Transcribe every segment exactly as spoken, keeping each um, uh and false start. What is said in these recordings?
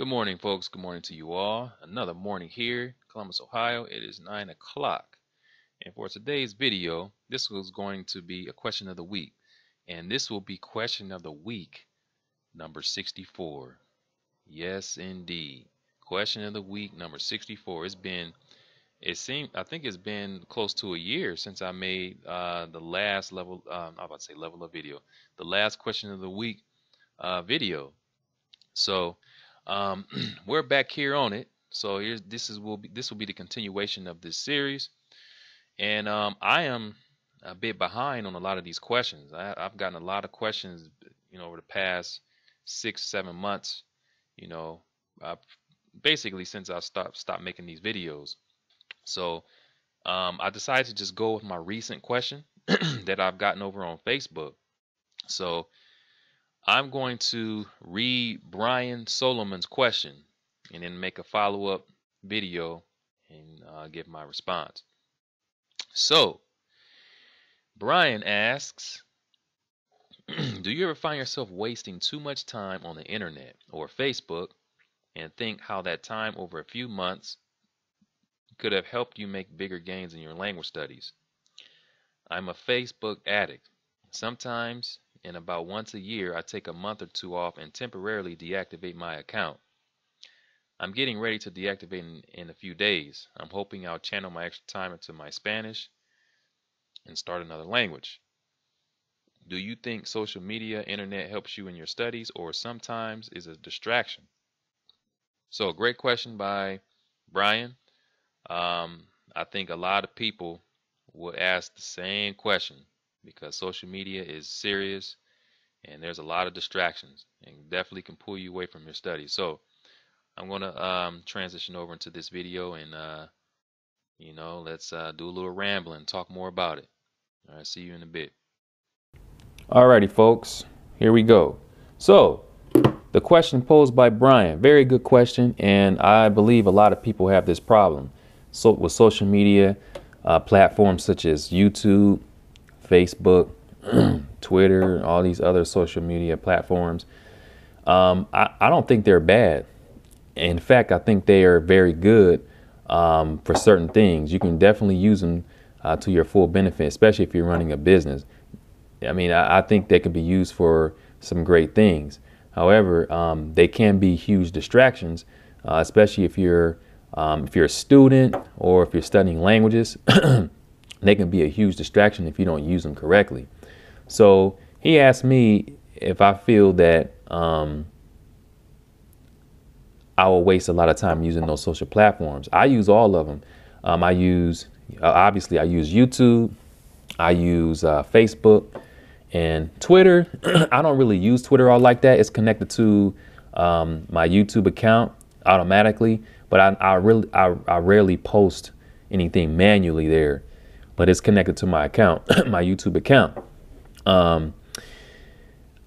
Good morning, folks. Good morning to you all. Another morning here, Columbus, Ohio. It is nine o'clock. And for today's video, this was going to be a question of the week. And this will be question of the week number sixty-four. Yes, indeed. Question of the week number sixty-four. It's been, it seemed, I think it's been close to a year since I made uh, the last level, um, I about to say level of video, the last question of the week uh, video. So, Um, we're back here on it. So here's, this is will be this will be the continuation of this series, and um, I am a bit behind on a lot of these questions. I, I've gotten a lot of questions, you know, over the past six, seven months. You know, uh, basically since I stopped stopped making these videos. So um, I decided to just go with my recent question that I've gotten over on Facebook. So I'm going to read Brian Solomon's question and then make a follow-up video and uh, give my response. So, Brian asks, do you ever find yourself wasting too much time on the internet or Facebook and think how that time over a few months could have helped you make bigger gains in your language studies? I'm a Facebook addict. Sometimes, and about once a year, I take a month or two off and temporarily deactivate my account. I'm getting ready to deactivate in, in a few days. I'm hoping I'll channel my extra time into my Spanish and start another language. Do you think social media, internet helps you in your studies or sometimes is a distraction? So, great question by Brian. Um, I think a lot of people would ask the same question, because social media is serious and there's a lot of distractions and definitely can pull you away from your studies. So I'm going to um, transition over into this video and, uh, you know, let's uh, do a little rambling, talk more about it. All right, see you in a bit. Alrighty, folks, here we go. So the question posed by Brian, very good question. And I believe a lot of people have this problem. So with social media uh, platforms such as YouTube, Facebook, Twitter, all these other social media platforms. Um, I, I don't think they're bad. In fact, I think they are very good um, for certain things. You can definitely use them uh, to your full benefit, especially if you're running a business. I mean, I, I think they can be used for some great things. However, um, they can be huge distractions, uh, especially if you're um, if you're a student or if you're studying languages. They can be a huge distraction if you don't use them correctly. So he asked me if I feel that um, I will waste a lot of time using those social platforms. I use all of them. Um, I use, uh, obviously, I use YouTube. I use uh, Facebook and Twitter. I don't really use Twitter all like that. It's connected to um, my YouTube account automatically, but I, I, really, I, I rarely post anything manually there. But it's connected to my account, my YouTube account. Um,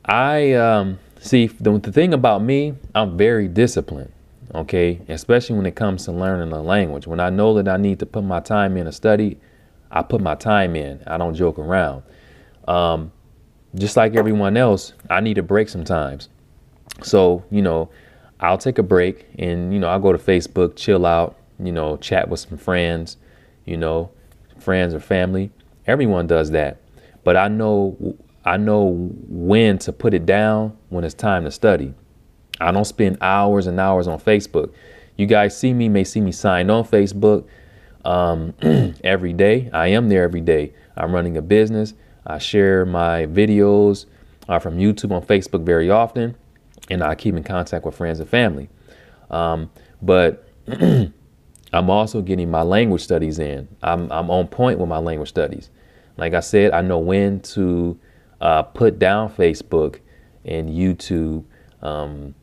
I um, see the, the thing about me, I'm very disciplined, okay? Especially when it comes to learning a language. When I know that I need to put my time in a study, I put my time in. I don't joke around. Um, just like everyone else, I need a break sometimes. So, you know, I'll take a break and, you know, I'll go to Facebook, chill out, you know, chat with some friends, you know, friends or family. Everyone does that, but I know I know when to put it down when it's time to study. I don't spend hours and hours on Facebook. You guys see me, may see me signed on Facebook um, every day. I am there every day. I'm running a business. I share my videos uh, from YouTube on Facebook very often, and I keep in contact with friends and family. Um, but I'm also getting my language studies in. I'm, I'm on point with my language studies. Like I said, I know when to uh, put down Facebook and YouTube um,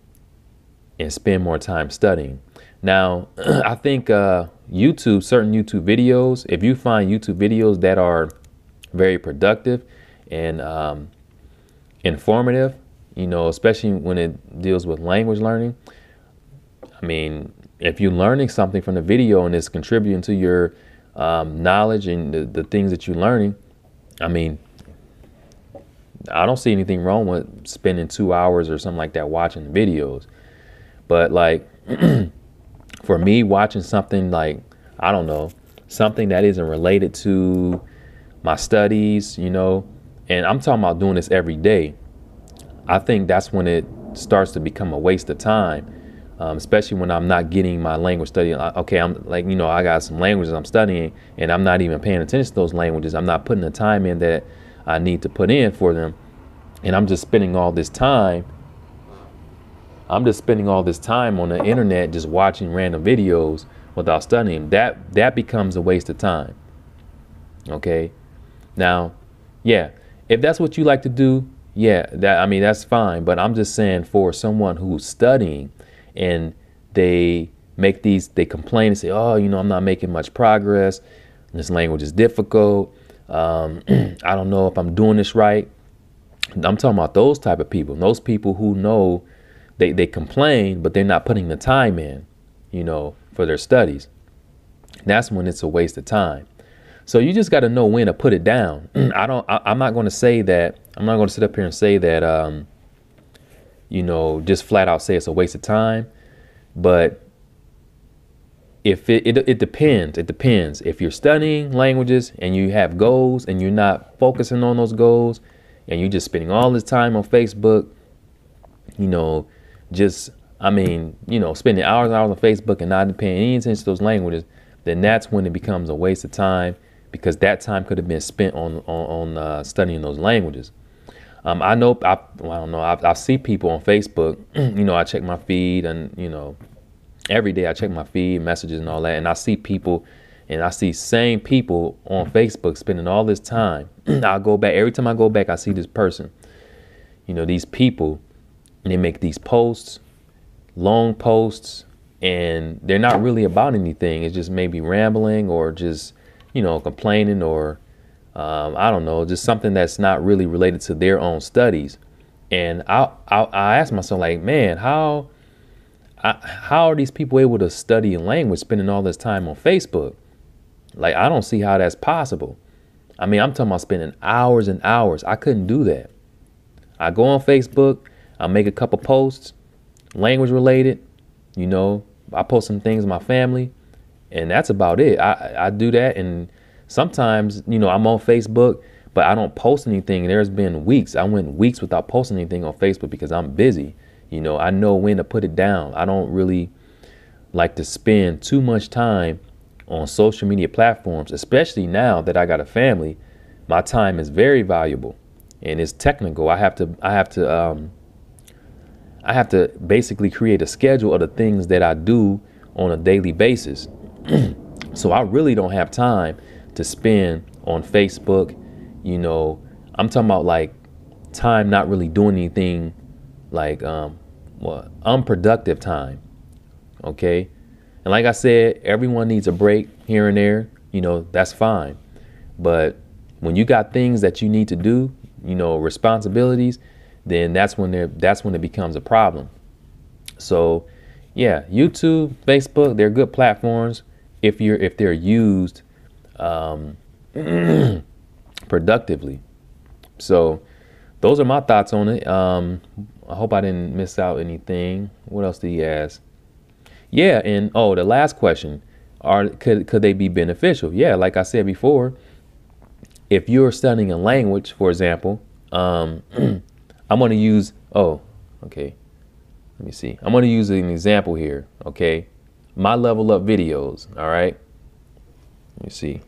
and spend more time studying. Now, I think uh, YouTube, certain YouTube videos, if you find YouTube videos that are very productive and um, informative, you know, especially when it deals with language learning, I mean, if you're learning something from the video and it's contributing to your um, knowledge and the, the things that you're learning, I mean, I don't see anything wrong with spending two hours or something like that watching videos. But like for me, watching something like, I don't know, something that isn't related to my studies, you know, and I'm talking about doing this every day, I think that's when it starts to become a waste of time. Um, especially when I'm not getting my language study. Okay, I'm like, you know, I got some languages I'm studying and I'm not even paying attention to those languages. I'm not putting the time in that I need to put in for them. And I'm just spending all this time. I'm just spending all this time on the internet just watching random videos without studying. That that becomes a waste of time. Okay. Now, yeah, if that's what you like to do, yeah, that I mean, that's fine. But I'm just saying, for someone who's studying, and they make these, they complain and say, oh, you know, I'm not making much progress. This language is difficult. Um, I don't know if I'm doing this right. I'm talking about those type of people. Those people who know they, they complain, but they're not putting the time in, you know, for their studies. That's when it's a waste of time. So you just got to know when to put it down. I don't, I, I'm not going to say that. I'm not going to sit up here and say that, um, you know, just flat out say it's a waste of time. But if it, it, it depends, it depends. If you're studying languages and you have goals and you're not focusing on those goals and you're just spending all this time on Facebook, you know, just, I mean, you know, spending hours and hours on Facebook and not paying any attention to those languages, then that's when it becomes a waste of time, because that time could have been spent on, on, on uh, studying those languages. Um, I know, I, well, I don't know, I, I see people on Facebook, you know, I check my feed and, you know, every day I check my feed, messages and all that. And I see people, and I see same people on Facebook spending all this time. I go back, every time I go back, I see this person, you know, these people, and they make these posts, long posts, and they're not really about anything. It's just maybe rambling or just, you know, complaining or Um, I don't know, just something that's not really related to their own studies. And I, I, I asked myself, like, man, how, I, how are these people able to study a language spending all this time on Facebook? Like, I don't see how that's possible. I mean, I'm talking about spending hours and hours. I couldn't do that. I go on Facebook, I make a couple posts, language related, you know, I post some things with my family, and that's about it. I, I do that, and sometimes, you know, I'm on Facebook, but I don't post anything. There's been weeks. I went weeks without posting anything on Facebook because I'm busy. You know, I know when to put it down. I don't really like to spend too much time on social media platforms, especially now that I got a family. My time is very valuable and it's technical. I have to, I have to, um, I have to basically create a schedule of the things that I do on a daily basis. So I really don't have time to spend on Facebook. You know, I'm talking about like time not really doing anything, like um, well, unproductive time, okay? And like I said, everyone needs a break here and there, you know, that's fine. But when you got things that you need to do, you know, responsibilities, then that's when they're, that's when it becomes a problem. So yeah, YouTube, Facebook, they're good platforms if you're, if they're used Um, productively. So those are my thoughts on it. Um, I hope I didn't miss out anything. What else did he ask? Yeah. And oh, the last question, are, could, could they be beneficial? Yeah. Like I said before, if you're studying a language, for example, um, I'm going to use, oh, okay. Let me see. I'm going to use an example here. Okay. My level up videos. All right. Let me see.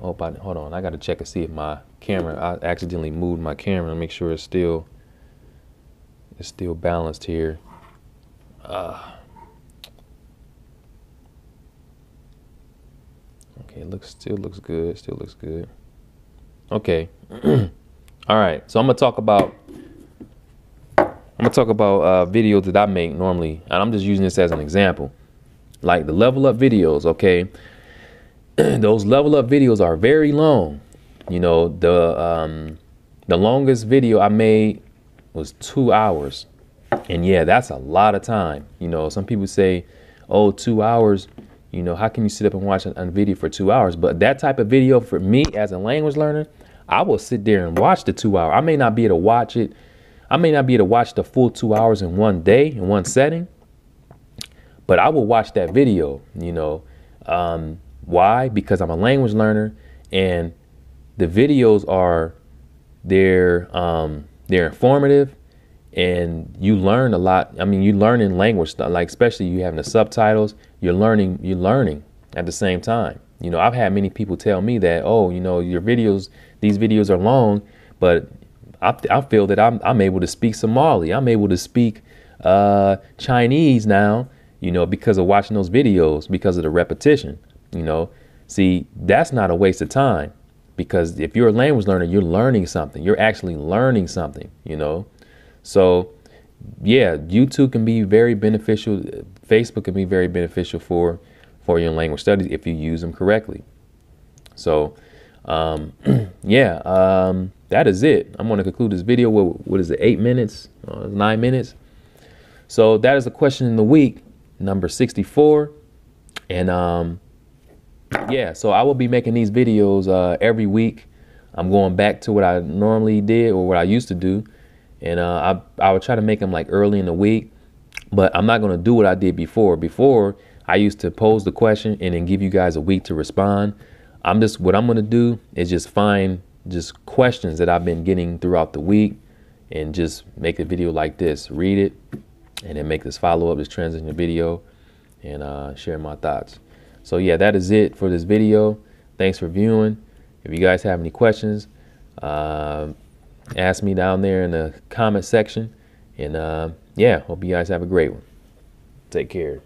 Hope I, hold on, I gotta check and see if my camera, I accidentally moved my camera to make sure it's still, it's still balanced here. Uh, okay, it looks, still looks good, still looks good. Okay, all right, so I'm gonna talk about, I'm gonna talk about uh, videos that I make normally, and I'm just using this as an example. Like the level up videos, okay? Those level up videos are very long. You know, the um, the longest video I made was two hours. And yeah, that's a lot of time. You know, some people say, oh, two hours, you know, how can you sit up and watch a, a video for two hours? But that type of video for me as a language learner, I will sit there and watch the two hour. I may not be able to watch it I may not be able to watch the full two hours in one day, in one setting, but I will watch that video, you know. Um, why? Because I'm a language learner, and the videos are, they're, um, they're informative, and you learn a lot. I mean, you learn in language, like especially you having the subtitles, you're learning, you're learning at the same time. You know, I've had many people tell me that, oh, you know, your videos, these videos are long, but I, I feel that I'm, I'm able to speak Somali. I'm able to speak uh, Chinese now, you know, because of watching those videos, because of the repetition, you know. See, that's not a waste of time, because if you're a language learner, you're learning something. You're actually learning something, you know. So, yeah, YouTube can be very beneficial. Facebook can be very beneficial for for your language studies if you use them correctly. So, um, yeah, um, that is it. I'm going to conclude this video with, what is it, eight minutes, uh, nine minutes. So that is the question in the week, number sixty-four. And um, yeah, so I will be making these videos uh, every week. I'm going back to what I normally did or what I used to do. And uh, I, I would try to make them like early in the week, but I'm not going to do what I did before. Before, I used to pose the question and then give you guys a week to respond. I'm just, what I'm going to do is just find just questions that I've been getting throughout the week and just make a video like this, read it, and then make this follow up, this transition video, and uh, share my thoughts. So yeah, that is it for this video. Thanks for viewing. If you guys have any questions, uh, ask me down there in the comment section. And uh, yeah, hope you guys have a great one. Take care.